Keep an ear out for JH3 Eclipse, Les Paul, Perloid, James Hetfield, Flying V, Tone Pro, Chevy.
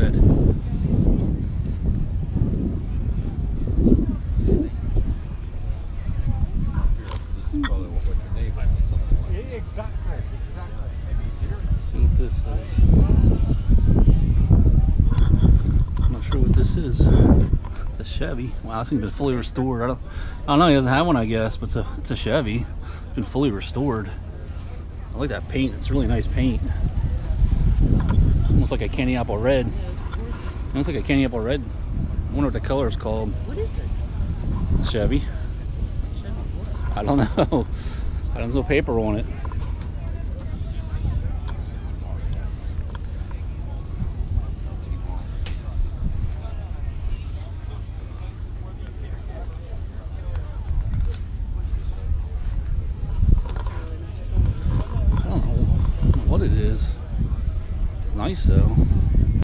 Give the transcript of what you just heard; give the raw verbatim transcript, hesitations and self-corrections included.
red. This is probably what your name might be, something like that. Exactly, exactly. Maybe easier. Let's see what this is. I'm not sure what this is. It's a Chevy. Wow, this thing's been fully restored. I don't, I don't know, he doesn't have one, I guess, but it's a, it's a Chevy. It's been fully restored. I like that paint. It's really nice paint. It's almost like a candy apple red. It looks like a candy apple red. I wonder what the color is called. What is it? Chevy. I don't know. There's no paper on it. I don't know what it is. It's nice though.